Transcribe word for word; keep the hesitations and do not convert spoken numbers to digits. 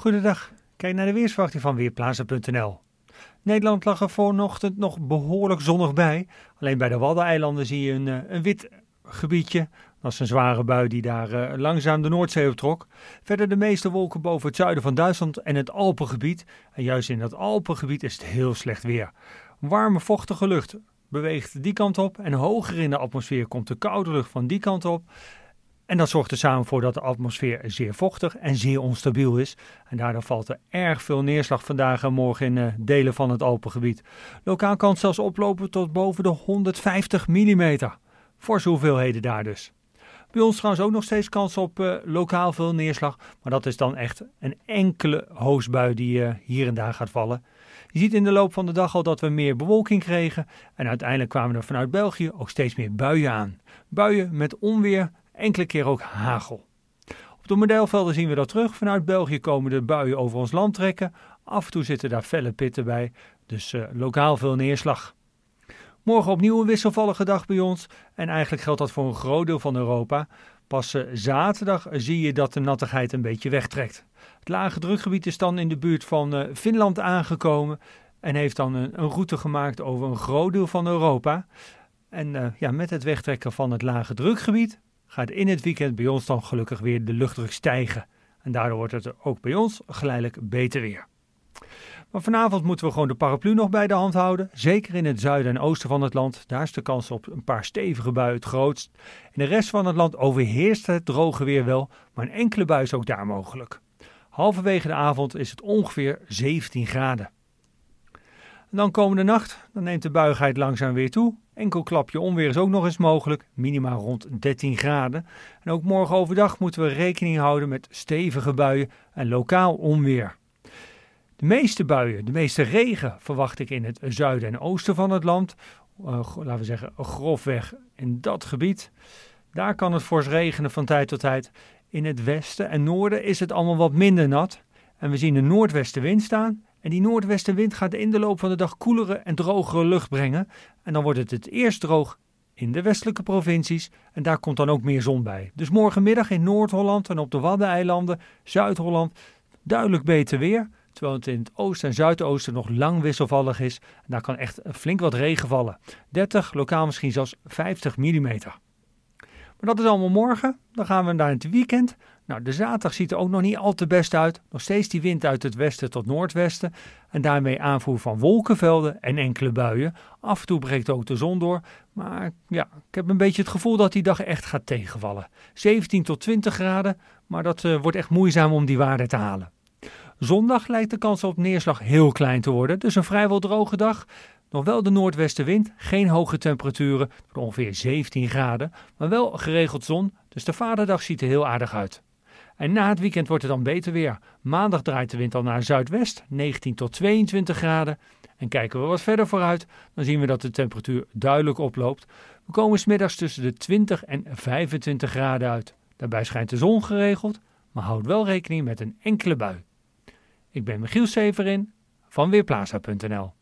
Goedendag, kijk naar de weersverwachting van weerplaza punt n l. Nederland lag er vanochtend nog behoorlijk zonnig bij. Alleen bij de Waddeneilanden zie je een, een wit gebiedje. Dat is een zware bui die daar uh, langzaam de Noordzee optrok. Verder de meeste wolken boven het zuiden van Duitsland en het Alpengebied. En juist in dat Alpengebied is het heel slecht weer. Warme, vochtige lucht beweegt die kant op en hoger in de atmosfeer komt de koude lucht van die kant op. En dat zorgt er samen voor dat de atmosfeer zeer vochtig en zeer onstabiel is. En daardoor valt er erg veel neerslag vandaag en morgen in uh, delen van het Alpengebied. Lokaal kan het zelfs oplopen tot boven de honderdvijftig millimeter. Forse hoeveelheden daar dus. Bij ons trouwens ook nog steeds kans op uh, lokaal veel neerslag. Maar dat is dan echt een enkele hoosbui die uh, hier en daar gaat vallen. Je ziet in de loop van de dag al dat we meer bewolking kregen. En uiteindelijk kwamen er vanuit België ook steeds meer buien aan. Buien met onweer. Enkele keer ook hagel. Op de modelvelden zien we dat terug. Vanuit België komen de buien over ons land trekken. Af en toe zitten daar felle pitten bij. Dus uh, lokaal veel neerslag. Morgen opnieuw een wisselvallige dag bij ons. En eigenlijk geldt dat voor een groot deel van Europa. Pas uh, zaterdag zie je dat de nattigheid een beetje wegtrekt. Het lage drukgebied is dan in de buurt van uh, Finland aangekomen. En heeft dan een, een route gemaakt over een groot deel van Europa. En uh, ja, met het wegtrekken van het lage drukgebied gaat in het weekend bij ons dan gelukkig weer de luchtdruk stijgen. En daardoor wordt het ook bij ons geleidelijk beter weer. Maar vanavond moeten we gewoon de paraplu nog bij de hand houden. Zeker in het zuiden en oosten van het land. Daar is de kans op een paar stevige buien het grootst. In de rest van het land overheerst het droge weer wel. Maar een enkele bui is ook daar mogelijk. Halverwege de avond is het ongeveer zeventien graden. En dan komende nacht, dan neemt de buigheid langzaam weer toe. Enkel klapje onweer is ook nog eens mogelijk, minima rond dertien graden. En ook morgen overdag moeten we rekening houden met stevige buien en lokaal onweer. De meeste buien, de meeste regen verwacht ik in het zuiden en oosten van het land. Uh, laten we zeggen grofweg in dat gebied. Daar kan het fors regenen van tijd tot tijd. In het westen en noorden is het allemaal wat minder nat. En we zien een noordwestenwind staan. En die noordwestenwind gaat in de loop van de dag koelere en drogere lucht brengen. En dan wordt het het eerst droog in de westelijke provincies. En daar komt dan ook meer zon bij. Dus morgenmiddag in Noord-Holland en op de Waddeneilanden, Zuid-Holland, duidelijk beter weer. Terwijl het in het oosten en zuidoosten nog lang wisselvallig is. En daar kan echt flink wat regen vallen. dertig, lokaal misschien zelfs vijftig millimeter. Maar dat is allemaal morgen. Dan gaan we naar het weekend. Nou, de zaterdag ziet er ook nog niet al te best uit. Nog steeds die wind uit het westen tot noordwesten. En daarmee aanvoer van wolkenvelden en enkele buien. Af en toe breekt ook de zon door. Maar ja, ik heb een beetje het gevoel dat die dag echt gaat tegenvallen. zeventien tot twintig graden. Maar dat uh, wordt echt moeizaam om die waarde te halen. Zondag lijkt de kans op neerslag heel klein te worden. Dus een vrijwel droge dag. Nog wel de noordwestenwind, geen hoge temperaturen, tot ongeveer zeventien graden, maar wel geregeld zon, dus de vaderdag ziet er heel aardig uit. En na het weekend wordt het dan beter weer. Maandag draait de wind al naar zuidwest, negentien tot tweeëntwintig graden. En kijken we wat verder vooruit, dan zien we dat de temperatuur duidelijk oploopt. We komen 's middags tussen de twintig en vijfentwintig graden uit. Daarbij schijnt de zon geregeld, maar houd wel rekening met een enkele bui. Ik ben Michiel Severin van weerplaza punt n l.